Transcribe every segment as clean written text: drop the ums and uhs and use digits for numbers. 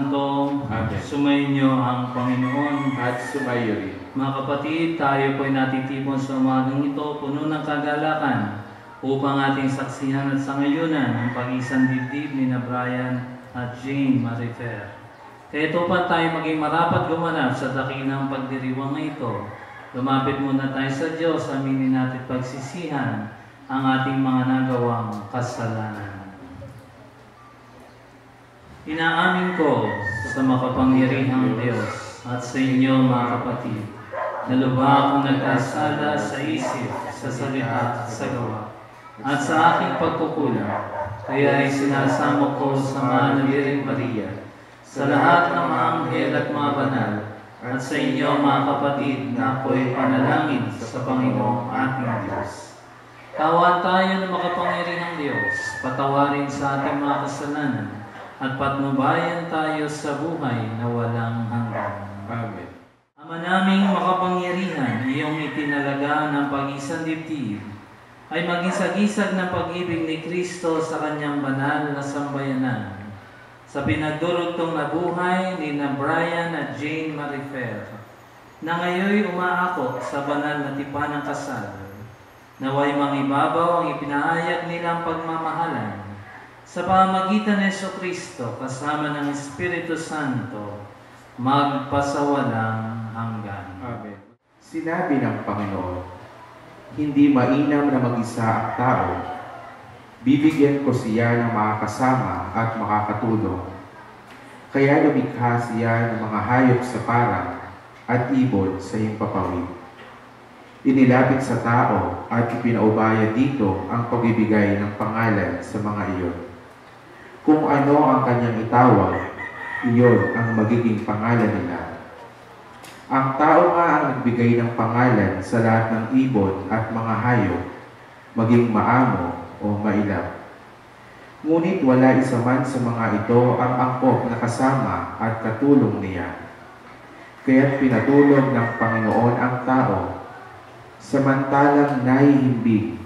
Santo, amen. Sumainyo ang Panginoon at sumayo rin. Mga kapatid, tayo po'y natitipon sa umagang ito, puno ng kagalakan upang ating saksihan at sangayunan ang pag-isang dibdib ni Brian at Jane Marifer. Kaya ito pa tayo maging marapat gumanap sa dakilang pagdiriwang na ito. Lumapit muna tayo sa Diyos, aminin natin pagsisihan ang ating mga nagawang kasalanan. Inaamin ko sa makapangyarihang Diyos at sa inyo mga kapatid, na lubha akong nagkasala sa isip, sa salita, sa gawa, at sa aking pagkukulang. Kaya ay sinasamo ko sa mga Birheng Maria, sa lahat ng mga anghel at mga banal, at sa inyo mga kapatid na ako'y panalangin sa Panginoong ating Diyos. Tawa tayo ng makapangyarihang Diyos, patawarin sa ating mga kasalanan, at patnubayan tayo sa buhay na walang hanggan. Amen. Ama naming makapangyarihan, iyong itinalaga ng pag-isang dibdib, ay maging sagisag ng pag-ibig ni Kristo sa kanyang banal na sambayanan. Sa pinagdurugtong na buhay ni Bryan at Jane Marifer, na ngayoy umaakot sa banal na tipan ng kasal, naway mangibabaw ang ipinahayag nilang pagmamahalan, sa pamamagitan ni Kristo kasama ng Espiritu Santo, magpasawalang hanggan. Amen. Sinabi ng Panginoon, hindi mainam na mag-isa ang tao. Bibigyan ko siya ng mga kasama at makakatulong. Kaya lumikha siya ng mga hayop sa parang at ibon sa himpapawid. Inilapit sa tao at ipinaubaya dito ang pagbibigay ng pangalan sa mga iyon. Kung ano ang kanyang itawag, iyon ang magiging pangalan nila. Ang tao nga ang nagbigay ng pangalan sa lahat ng ibon at mga hayop, maging maamo o mailap. Ngunit wala isa man sa mga ito ang angkop na kasama at katulong niya. Kaya't pinatulog ng Panginoon ang tao, samantalang nahihimbing.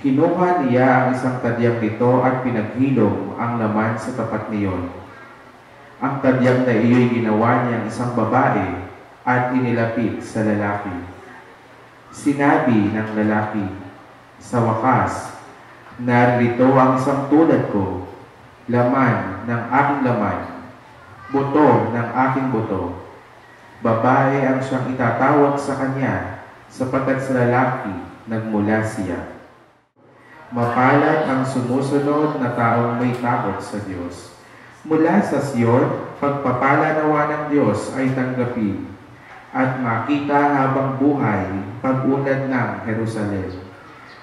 Kinuha niya ang isang tadyang nito at pinaghilom ang laman sa tapat niyon. Ang tadyang na iyo'y ginawa niyang isang babae at inilapit sa lalaki. Sinabi ng lalaki, sa wakas, narito ang isang tulad ko, laman ng aking laman, buto ng aking buto. Babae ang siyang itatawag sa kanya, sapagkat sa lalaki nagmula siya. Mapalad ang sumusunod na taong may takot sa Diyos. Mula sa Siyon, pagpapalanawa ng Diyos ay tanggapin at makita habang buhay pag-unlad ng Jerusalem.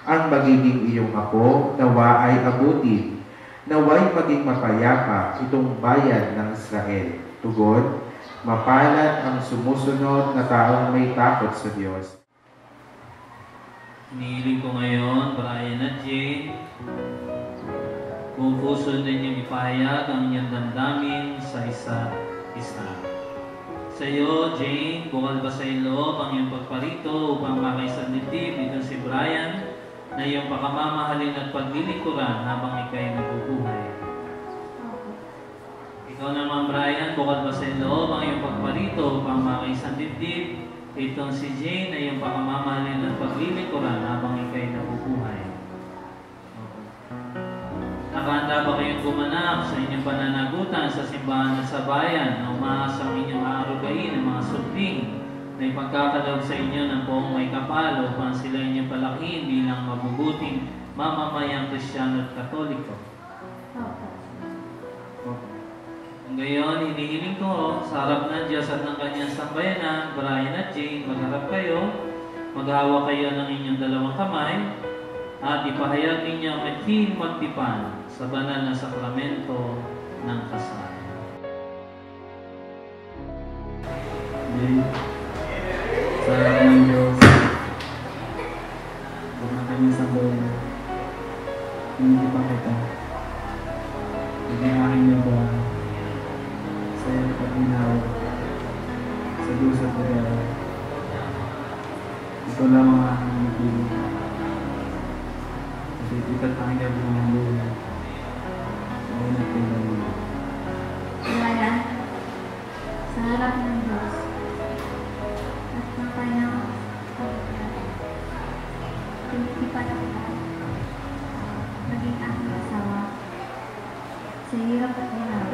Ang magiging iyong ako, nawa ay abutin, nawa'y maging mapayapa itong bayan ng Israel. Tugon, mapalad ang sumusunod na taong may takot sa Diyos. Hinihiling ko ngayon, Brian at Jane, kung puso ninyong ipahayag ang inyong damdamin sa isa't isa. Sa iyo, Jane, bukal ba sa loob ang iyong pagparito upang makaisanlitib nito si Brian na iyong pakamamahalin at paglilikuran habang ika'y nabubuhay? Ikaw naman, Brian, bukal ba sa loob ang iyong pagparito upang makaisanlitib itong si Jane ay yung pangamamalin at paglilikuran habang ika'y nabubuhay? Nakahanda ba kayong gumanap sa inyong pananagutan sa simbahan at sa bayan na umaasang inyong aarugain ang mga supling na ipagkakalog sa inyo ng buong may kapal upang sila inyong palakihin bilang mabubuting mamamayang Kristiyano at Katoliko? Ngayon, hinihiling ko sa harap ng Diyos at ng kanyang sambayanan, Brian at Jane, magharap kayo, maghawa kayo ng inyong dalawang kamay, at ipahayag ninyo ang mating magtipan sa banal na sakramento ng kasal. Amen. Sa harap ng Diyos, huwag na kanyang sambayanan, hindi pa kita, hindi aking niyo ba? Sa Diyos at Pagkara, ito lamang ang aking magiging at itikat aking gabi ng mga lulat. Ngayon at kailangan. Ngayon sa harap ng Diyos at ng kanyang pinagpipalakad maging aking asawa sa hirap at hirap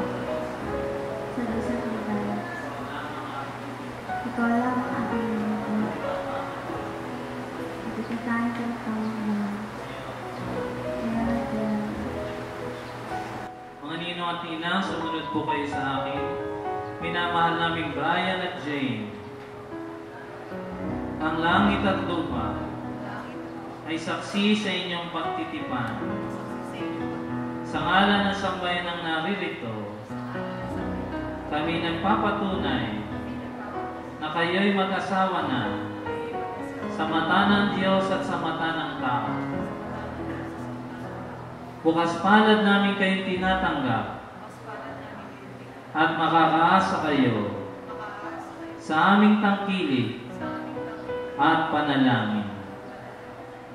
sa lusang lugar. Ikaw lang ang aking lingkod at isutahin ko ang tawag mo. Mga ninong at ninang, sumunod po kayo sa akin. Minamahal namin Brian at Jane. Ang langit at lupa ay saksi sa inyong pagtitipan. Sa ngalan ng sambayan ng naririto, kami nagpapatunay na kayo'y mag-asawa na sa mata ng Diyos at sa mata ng tao. Bukas palad namin kayong tinatanggap at makakaasa kayo sa aming tangkilik at panalangin.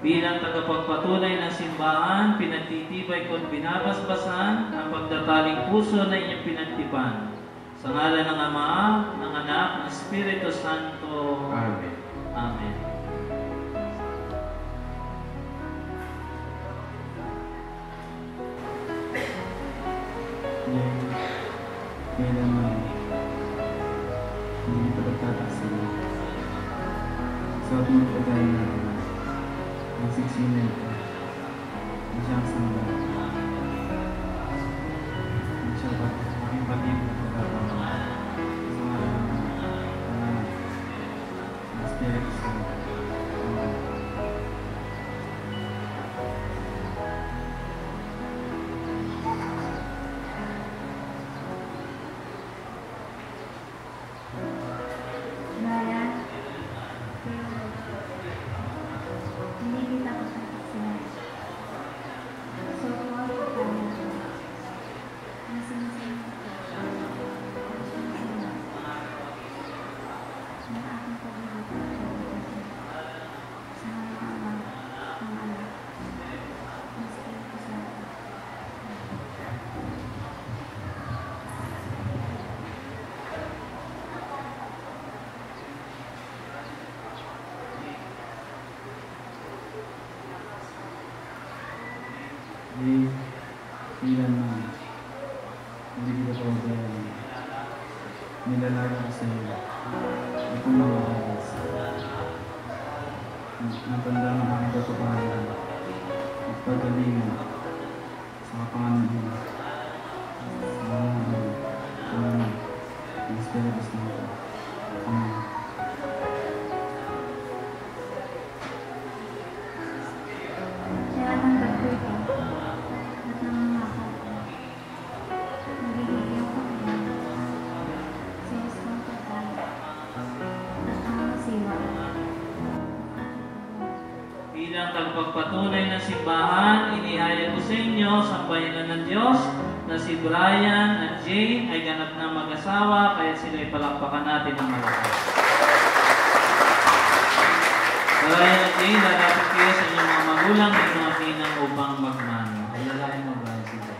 Bilang tagapagpatunay ng simbahan, pinagtitibay ko at binabasbasan ang pagdataling puso na inyong pinagtipan. Sa ngalan ng Ama, ng Anak, ng Espiritu Santo. Amen. Amen. Ngayon naman, hindi pagkataasin sa ating pagkain natin ang siksinin ito ang siyang samba ang siyang pati pagkatapang sa mga ang Espiritu Santo. Pagpatunay ng simbahan, inihayag ko sa inyo, sambayanan ng Diyos, na si Brian at Jane ay ganap na mag-asawa, kaya sila'y palakpakan natin ng malakas. Brian at Jane, lalapit kayo sa inyong mga magulang at mga pinang upang magmano. Alalain mo, Brian, si Jane.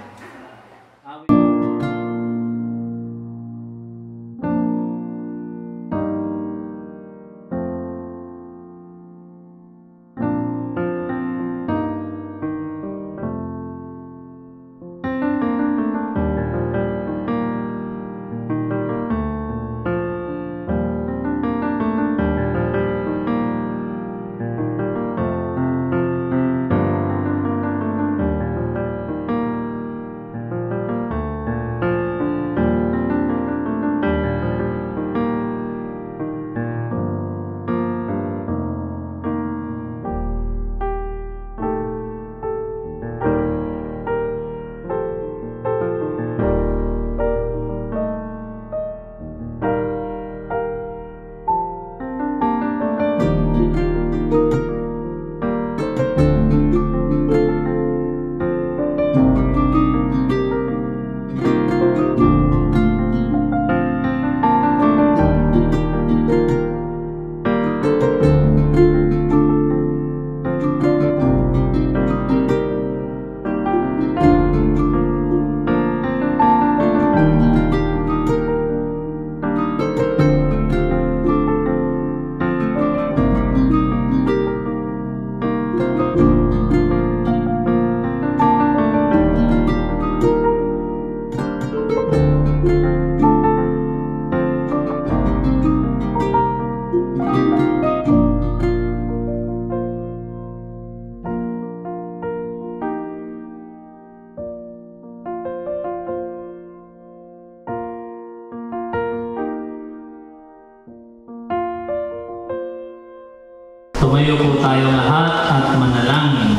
Tumayo po tayo lahat at manalangin.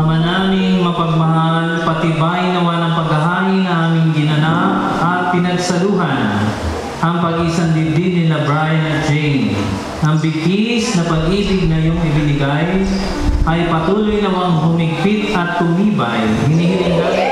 Ama naming mapagmahal, patibay nawa ng paghahain na aming ginanap at pinagsaluhan ang pag-isang dibdib nila Brian at Jane. Ang bigkis na pag-ibig na iyong ibinigay ay patuloy namang humigpit at tumibay. Hinihiling namin